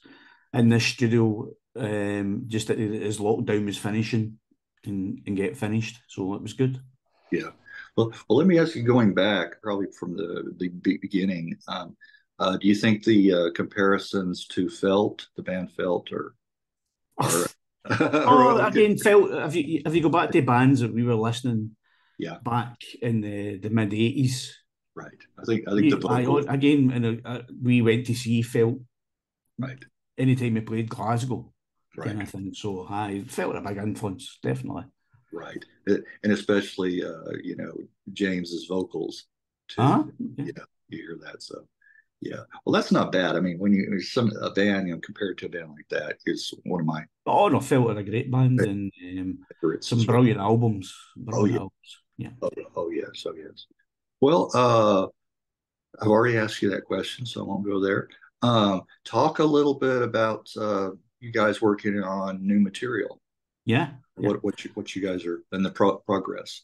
in this studio just as lockdown was finishing. And get finished, so it was good. Yeah, well, let me ask you, going back probably from the beginning, do you think the comparisons to Felt, the band Felt, again, Felt? If you go back to bands that we were listening, back in the mid '80s, right? We went to see Felt, right? Anytime we played Glasgow. Right. Kind of thing. So I felt a big influence, definitely. Right, and especially you know, James's vocals too. Yeah, you hear that. So yeah, well, that's not bad. I mean, when you a band, you know, compared to a band like that, is one of my. Oh no, Felt are a great band, and some brilliant albums. Brilliant albums. So yes. Well, I've already asked you that question, so I won't go there. Talk a little bit about. You guys working on new material? Yeah. What you guys are in the progress?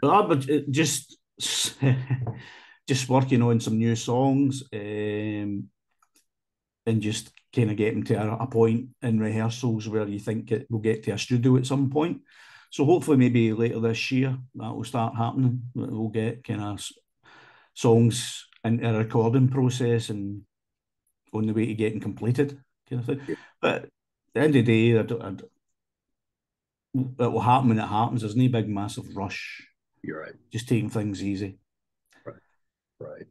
But just working on some new songs, and just kind of getting to a point in rehearsals where you think we'll get to a studio at some point. So hopefully, maybe later this year that will start happening. We'll get kind of songs in a recording process and on the way to getting completed, kind of thing. Yeah. But. At the end of the day, it will happen when it happens. There's no big, massive rush. You're right. Just taking things easy. Right, right.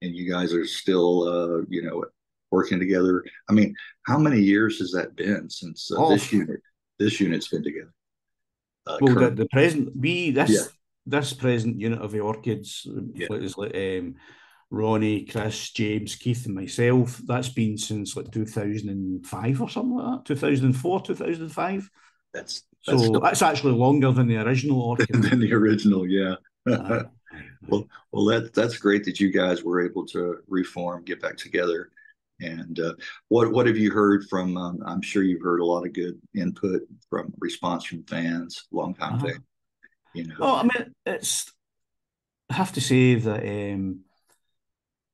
And you guys are still, you know, working together. I mean, how many years has that been since this unit's been together? Well, this present unit of the Orchids is like Ronnie, Chris, James, Keith, and myself. That's been since like 2005 or something like that. 2004, 2005. That's actually longer than the original Orchid. Than the original, yeah. Well, that's great that you guys were able to reform, get back together. And what have you heard from? I'm sure you've heard a lot of good input from response from fans, longtime fans. You know. Oh, I mean, I have to say that.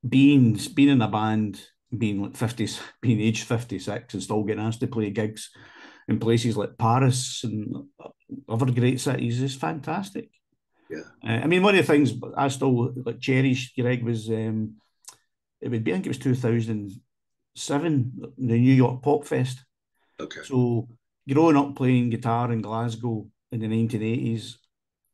Being in a band, being like 50s, being age 56, and still getting asked to play gigs in places like Paris and other great cities is fantastic. Yeah, I mean, one of the things I still like cherish, Greg, was I think it was 2007, the New York Pop Fest. Okay. So growing up playing guitar in Glasgow in the 1980s,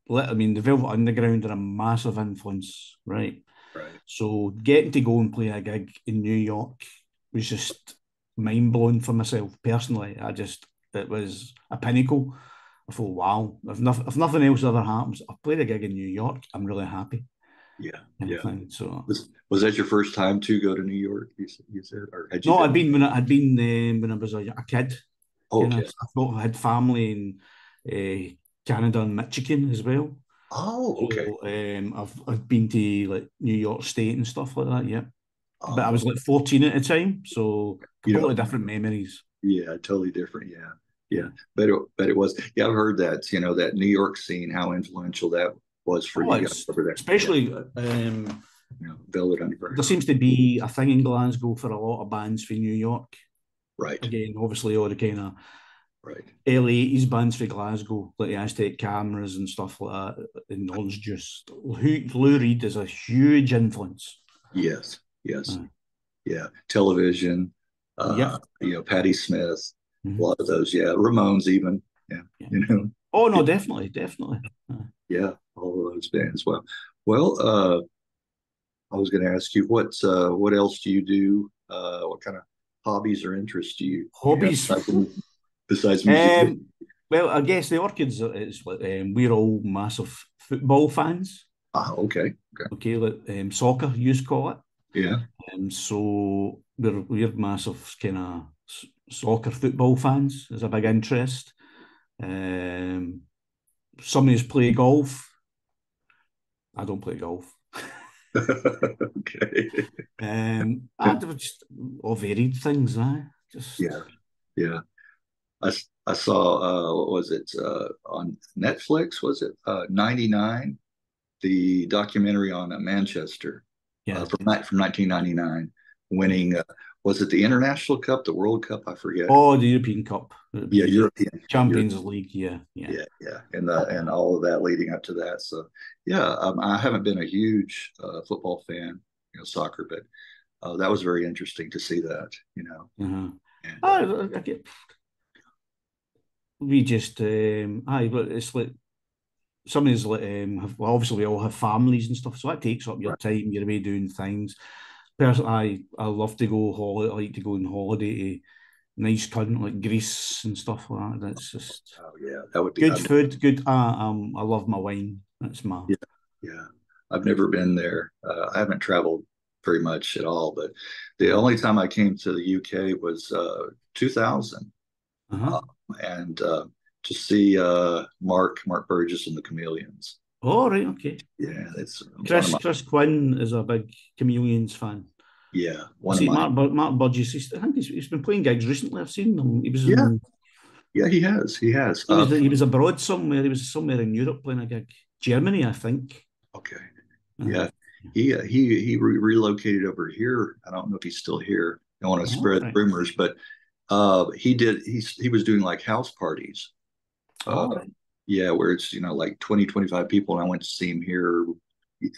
I mean, the Velvet Underground are a massive influence, right? Right. So getting to go and play a gig in New York was just mind-blowing for myself personally. It was a pinnacle. I thought, wow, if nothing else ever happens, I've played a gig in New York, I'm really happy. Yeah, yeah. So was that your first time to go to New York, you said? Or had you I'd been when I was a kid. Oh, okay. I had family in Canada and Michigan as well. Oh, okay. So, I've been to like New York State and stuff like that, yeah. Oh. But I was like 14 at the time, so completely different memories. Yeah, totally different, yeah. Yeah, but it was. Yeah, I've heard that, that New York scene, how influential that was for you guys over there. Especially, Velvet Underground. There seems to be a thing in Glasgow for a lot of bands from New York. Right. Again, obviously, all the kind of early 80s bands from Glasgow, like the Aztec Cameras and stuff like that, and Orange Juice. Lou Reed is a huge influence. Yes. Yeah, television, Patti Smith. Mm-hmm. A lot of those, Ramones even, Oh, no, definitely. Yeah, all of those bands. Well, I was going to ask you, what else do you do? What kind of hobbies or interests do you have besides music? Well, I guess the Orchids, we're all massive football fans. Ah, okay. Soccer, you used to call it. Yeah. So we're massive kind of soccer football fans is a big interest. Some of us play golf. I don't play golf. Okay. I've just all varied things. Yeah. I saw what was it on Netflix? Was it 99? The documentary on Manchester. Yeah, from 1999, winning. Was it the International Cup, the World Cup? I forget. Oh, the European Cup. Yeah, European Champions League. Yeah. And all of that leading up to that. So, I haven't been a huge football fan, soccer, but that was very interesting to see that. I get. We just but it's like some of these obviously we all have families and stuff, so that takes up your time. You're away doing things. Personally, I love to go holiday. I like to go on holiday to nice country like Greece and stuff like that. That's just that would be good food. Good. I love my wine. That's my I've never been there. I haven't traveled very much at all. But the only time I came to the UK was 2000, and to see Mark Burgess and the Chameleons. Oh, right, okay. Yeah, that's Chris Quinn is a big Chameleons fan. Yeah, Mark Burgess. I think he's been playing gigs recently. I've seen him. He was he has. He was abroad somewhere. He was somewhere in Europe playing a gig. Germany, I think. Okay. Yeah, he relocated over here. I don't know if he's still here. I don't want to spread rumors, but he did. He was doing like house parties. Yeah, where it's, like 20, 25 people. And I went to see him here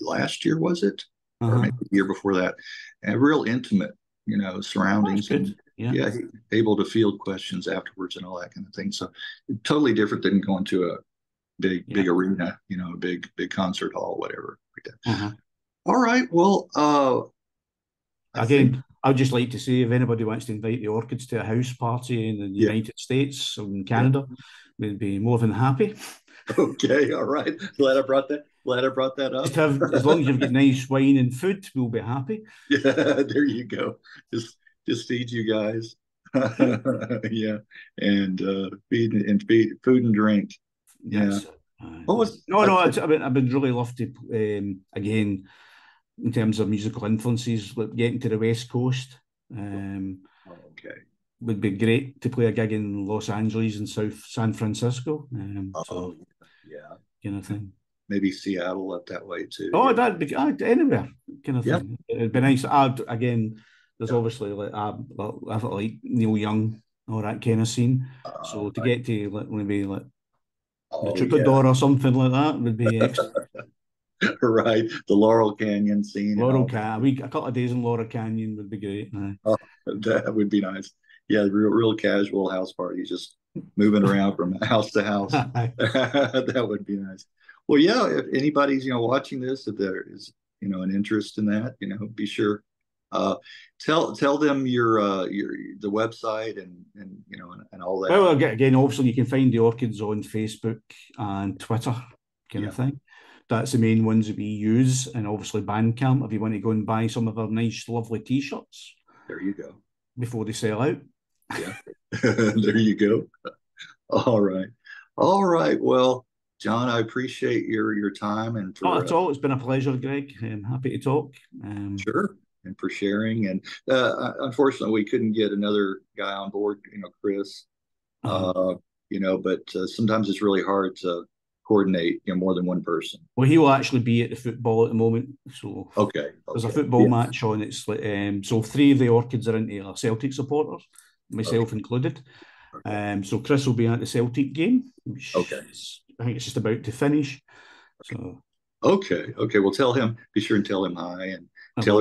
last year, was it? Or maybe the year before that. And real intimate, surroundings. And, able to field questions afterwards and all that kind of thing. So totally different than going to a big arena, a big concert hall, whatever. Like that. All right. Well, I'd just like to say, if anybody wants to invite the Orchids to a house party in the United States or in Canada, we'd be more than happy. Okay, all right. Glad I brought that up. As long as you've got nice wine and food, we'll be happy. Yeah, there you go. Just feed you guys. And feed food and drink. Yeah. Yes. I've been really lofty again. In terms of musical influences, like getting to the West Coast, would be great to play a gig in Los Angeles and South San Francisco. Kind of thing. Maybe Seattle up that way too. Oh, that'd be anywhere, kind of thing. It'd be nice. There's obviously like I like Neil Young or that kind of scene. So to get to like maybe like the Troubadour or something like that would be excellent. Right, the Laurel Canyon scene. A couple of days in Laurel Canyon would be great. Oh, that would be nice. Yeah, real casual house parties, just moving around from house to house. That would be nice. Well, yeah, if anybody's, watching this, if there is, an interest in that, be sure, tell them the website and and all that. Well, again, obviously you can find The Orchids on Facebook and Twitter of thing. That's the main ones that we use, and obviously Bandcamp, if you want to go and buy some of our nice, lovely t-shirts. There you go. Before they sell out. Yeah. There you go. All right. Well, John, I appreciate your time and for not at all. It's been a pleasure, Greg. I'm happy to talk. Sure, and for sharing. And unfortunately, we couldn't get another guy on board. Chris. But sometimes it's really hard to coordinate more than one person. Well, he will actually be at the football at the moment, so okay. There's a football match on. It's so three of the Orchids are into our Celtic supporters, myself included. So Chris will be at the Celtic game, which I think it's just about to finish. Okay, well, tell him, be sure and tell him hi, and tell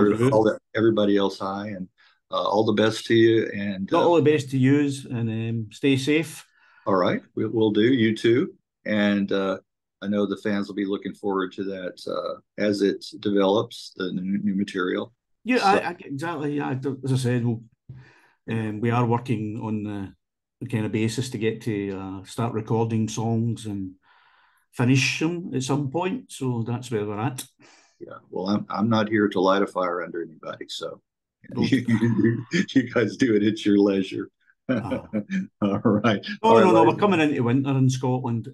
everybody else hi, and all the best to you, and all the best to yous, and stay safe. All right, we'll do. You too. And I know the fans will be looking forward to that as it develops, the new material. Yeah, so. Exactly. Yeah, as I said, we are working on the kind of basis to get to start recording songs and finish them at some point. So that's where we're at. Yeah. Well, I'm not here to light a fire under anybody. So you guys do it at your leisure. All right. No, we're coming into winter in Scotland,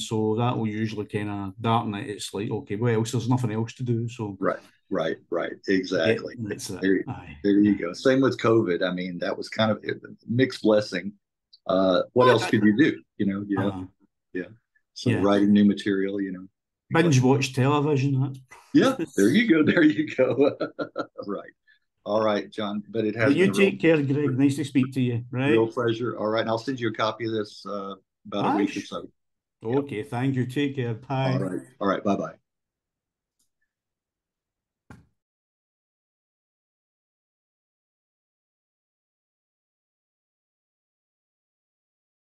so that will usually kind of darken it. It's like, okay, well, there's nothing else to do, so right, exactly. There you go. Same with COVID. I mean, that was kind of a mixed blessing. What else could you do? Writing new material. Binge watch television. Yeah, there you go. Right. All right, John, but it has. You take care, Greg. Nice to speak to you. Right. Real pleasure. All right. And I'll send you a copy of this about a week or so. Okay. Yep. Thank you. Take care. Bye. All right. Bye-bye.